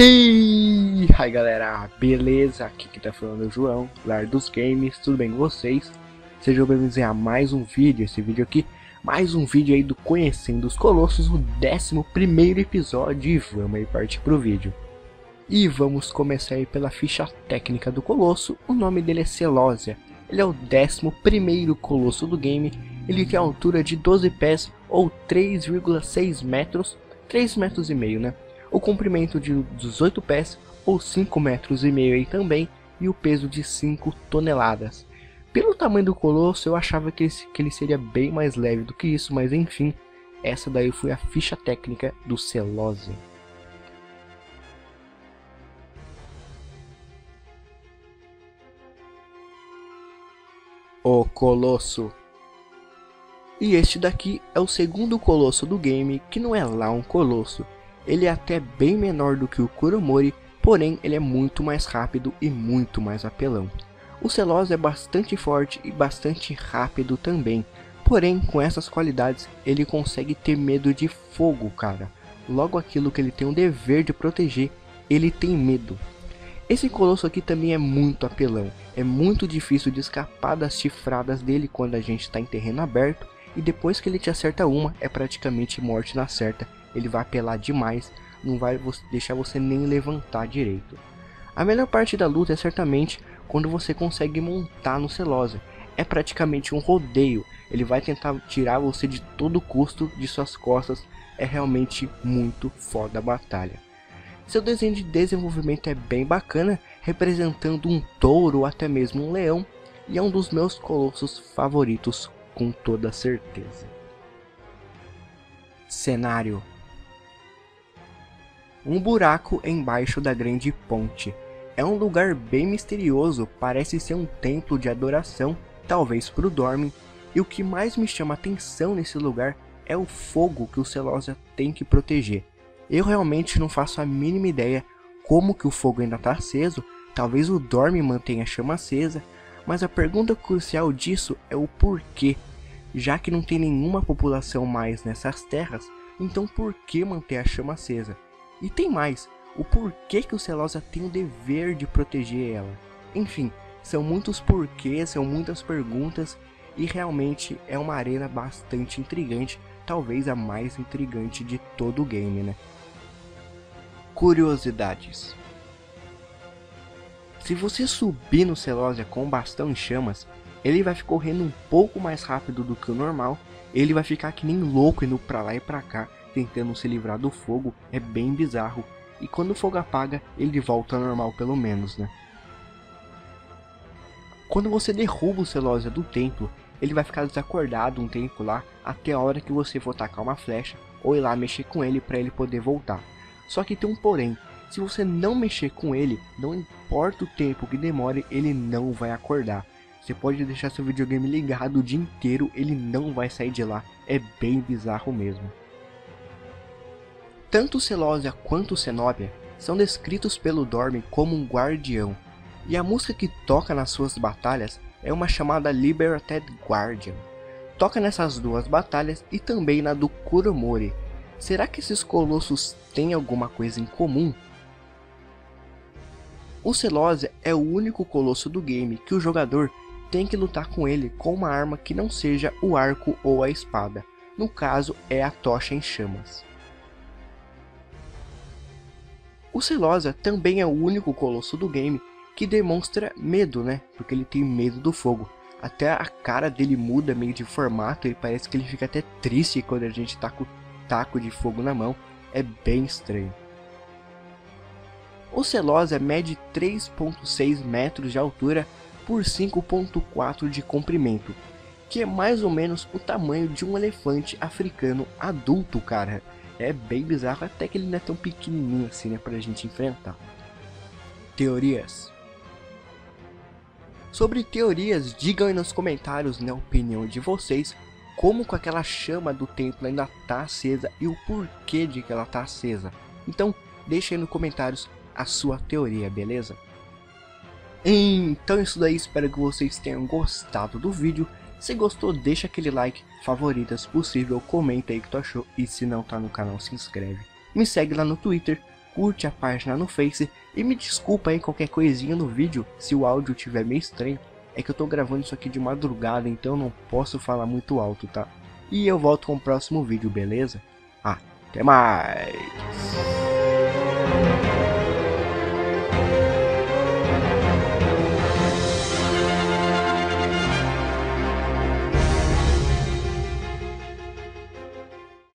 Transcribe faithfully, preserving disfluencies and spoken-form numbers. Hey, hi galera, beleza? Aqui que tá falando é o João, Lar dos Games, tudo bem com vocês? Sejam bem-vindos a mais um vídeo, esse vídeo aqui, mais um vídeo aí do Conhecendo os Colossos, o décimo primeiro episódio, e vamos aí partir pro vídeo. E vamos começar aí pela ficha técnica do Colosso, o nome dele é Celosia, ele é o décimo primeiro Colosso do game, ele tem a altura de doze pés ou três vírgula seis metros, três metros e meio, né? O comprimento de dezoito pés ou cinco metros e meio aí também, e o peso de cinco toneladas. Pelo tamanho do Colosso eu achava que ele, que ele seria bem mais leve do que isso, mas enfim, essa daí foi a ficha técnica do Celosia. O Colosso. E este daqui é o segundo Colosso do game, que não é lá um Colosso. Ele é até bem menor do que o Kuromori, porém ele é muito mais rápido e muito mais apelão. O Celosia é bastante forte e bastante rápido também, porém com essas qualidades ele consegue ter medo de fogo, cara. Logo aquilo que ele tem o dever de proteger, ele tem medo. Esse Colosso aqui também é muito apelão, é muito difícil de escapar das chifradas dele quando a gente está em terreno aberto, e depois que ele te acerta uma, é praticamente morte na certa. Ele vai apelar demais, não vai deixar você nem levantar direito. A melhor parte da luta é certamente quando você consegue montar no Celosia. É praticamente um rodeio, ele vai tentar tirar você de todo custo de suas costas. É realmente muito foda a batalha. Seu desenho de desenvolvimento é bem bacana, representando um touro ou até mesmo um leão. E é um dos meus colossos favoritos, com toda certeza. Cenário. Um buraco embaixo da grande ponte. É um lugar bem misterioso, parece ser um templo de adoração, talvez para o Dormin, e o que mais me chama atenção nesse lugar é o fogo que o Celosia tem que proteger. Eu realmente não faço a mínima ideia como que o fogo ainda está aceso, talvez o Dormin mantenha a chama acesa, mas a pergunta crucial disso é o porquê, já que não tem nenhuma população mais nessas terras, então por que manter a chama acesa? E tem mais, o porquê que o Celosia tem o dever de proteger ela. Enfim, são muitos porquês, são muitas perguntas, e realmente é uma arena bastante intrigante, talvez a mais intrigante de todo o game, né? Curiosidades. Se você subir no Celosia com o bastão em chamas, ele vai ficar correndo um pouco mais rápido do que o normal, ele vai ficar que nem louco indo pra lá e pra cá, tentando se livrar do fogo, é bem bizarro, e quando o fogo apaga, ele volta ao normal pelo menos, né? Quando você derruba o Celosia do templo, ele vai ficar desacordado um tempo lá, até a hora que você for tacar uma flecha, ou ir lá mexer com ele para ele poder voltar. Só que tem um porém, se você não mexer com ele, não importa o tempo que demore, ele não vai acordar. Você pode deixar seu videogame ligado o dia inteiro, ele não vai sair de lá, é bem bizarro mesmo. Tanto Celosia quanto Cenobia são descritos pelo Dormin como um guardião, e a música que toca nas suas batalhas é uma chamada Liberated Guardian. Toca nessas duas batalhas e também na do Kuromori. Será que esses colossos têm alguma coisa em comum? O Celosia é o único colosso do game que o jogador tem que lutar com ele com uma arma que não seja o arco ou a espada, no caso é a tocha em chamas. O Celosia também é o único colosso do game que demonstra medo, né? Porque ele tem medo do fogo. Até a cara dele muda meio de formato e parece que ele fica até triste quando a gente tá com o taco de fogo na mão. É bem estranho. O Celosia mede três vírgula seis metros de altura por cinco vírgula quatro de comprimento, que é mais ou menos o tamanho de um elefante africano adulto, cara. É bem bizarro, até que ele não é tão pequenininho assim, né, pra gente enfrentar. Teorias. Sobre teorias, digam aí nos comentários, na opinião de vocês, como que aquela chama do templo ainda tá acesa e o porquê de que ela tá acesa. Então, deixa aí nos comentários a sua teoria, beleza? Então isso daí, espero que vocês tenham gostado do vídeo. Se gostou, deixa aquele like, favoritas possível, comenta aí o que tu achou e se não tá no canal, se inscreve. Me segue lá no Twitter, curte a página no Face e me desculpa aí qualquer coisinha no vídeo se o áudio tiver meio estranho. É que eu tô gravando isso aqui de madrugada, então eu não posso falar muito alto, tá? E eu volto com o próximo vídeo, beleza? Ah, até mais!